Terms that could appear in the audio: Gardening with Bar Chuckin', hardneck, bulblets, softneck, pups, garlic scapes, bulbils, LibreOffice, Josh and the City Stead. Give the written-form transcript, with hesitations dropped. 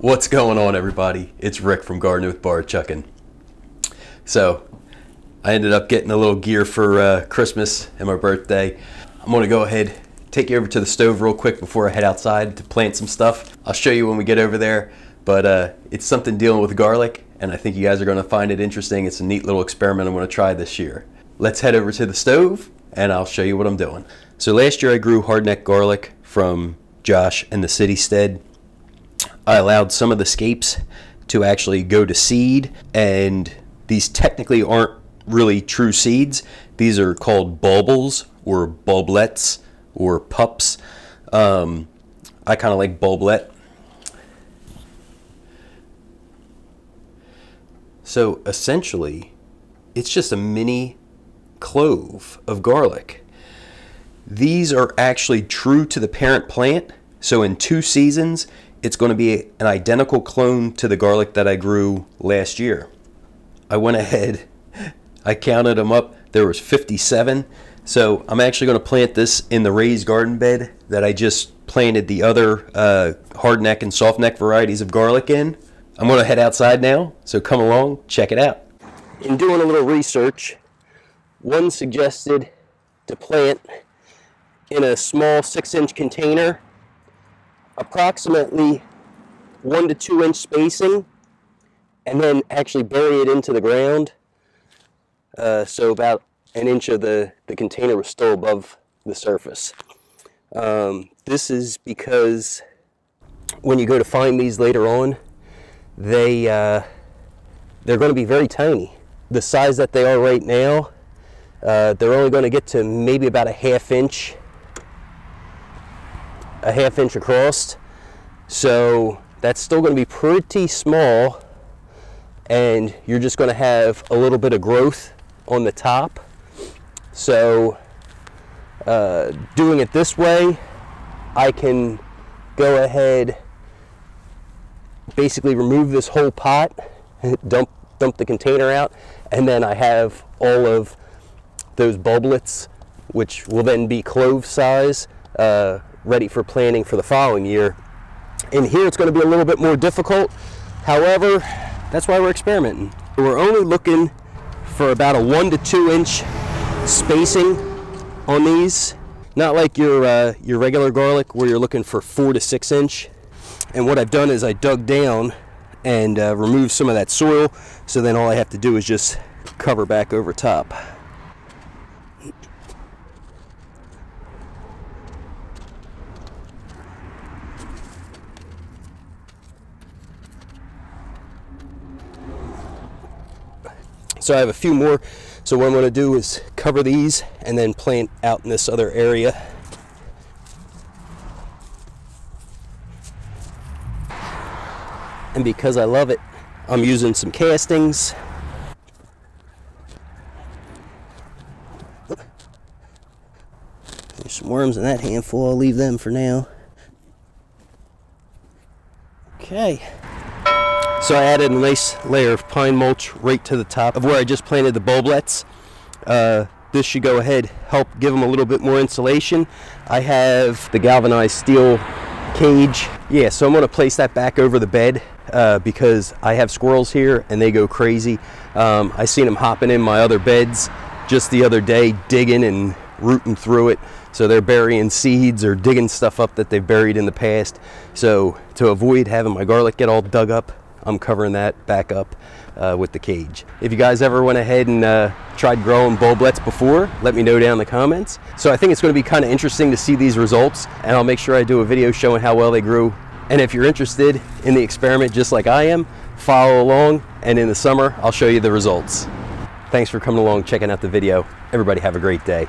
What's going on, everybody? It's Rick from Gardening with Bar Chuckin'. So I ended up getting a little gear for Christmas and my birthday. I'm gonna go ahead, take you over to the stove real quick before I head outside to plant some stuff. I'll show you when we get over there, but it's something dealing with garlic, and I think you guys are gonna find it interesting. It's a neat little experiment I'm gonna try this year. Let's head over to the stove and I'll show you what I'm doing. So last year I grew hardneck garlic from Josh and the City Stead. I allowed some of the scapes to actually go to seed, and these technically aren't really true seeds. These are called bulbils or bulblets or pups. I kind of like bulblet. So essentially it's just a mini clove of garlic. These are actually true to the parent plant, so in 2 seasons it's going to be an identical clone to the garlic that I grew last year. I went ahead, I counted them up, there was 57. So I'm actually going to plant this in the raised garden bed that I just planted the other hardneck and softneck varieties of garlic in. I'm going to head outside now, so come along, check it out. In doing a little research, one suggested to plant in a small 6-inch container, approximately 1 to 2 inch spacing, and then actually bury it into the ground. So about 1 inch of the container was still above the surface. This is because when you go to find these later on, they're going to be very tiny. The size that they are right now, they're only going to get to maybe about a half inch across, so that's still going to be pretty small, and you're just going to have a little bit of growth on the top. So doing it this way, I can go ahead, basically remove this whole pot, dump the container out, and then I have all of those bulblets, which will then be clove size, ready for planting for the following year. In here it's going to be a little bit more difficult, however that's why we're experimenting. We're only looking for about a 1 to 2 inch spacing on these, not like your regular garlic where you're looking for 4 to 6 inch. And what I've done is I dug down and removed some of that soil, so then all I have to do is just cover back over top. So I have a few more, so what I'm going to do is cover these and then plant out in this other area. And because I love it, I'm using some castings. There's some worms in that handful, I'll leave them for now. Okay. So I added a nice layer of pine mulch right to the top of where I just planted the bulblets. This should go ahead, help give them a little bit more insulation. I have the galvanized steel cage. Yeah, so I'm going to place that back over the bed because I have squirrels here and they go crazy. I seen them hopping in my other beds just the other day, digging and rooting through it. So they're burying seeds or digging stuff up that they've buried in the past. So to avoid having my garlic get all dug up, I'm covering that back up with the cage. If you guys ever went ahead and tried growing bulblets before, let me know down in the comments. So I think it's going to be kind of interesting to see these results, and I'll make sure I do a video showing how well they grew. And if you're interested in the experiment just like I am, follow along, and in the summer I'll show you the results. Thanks for coming along, checking out the video. Everybody have a great day.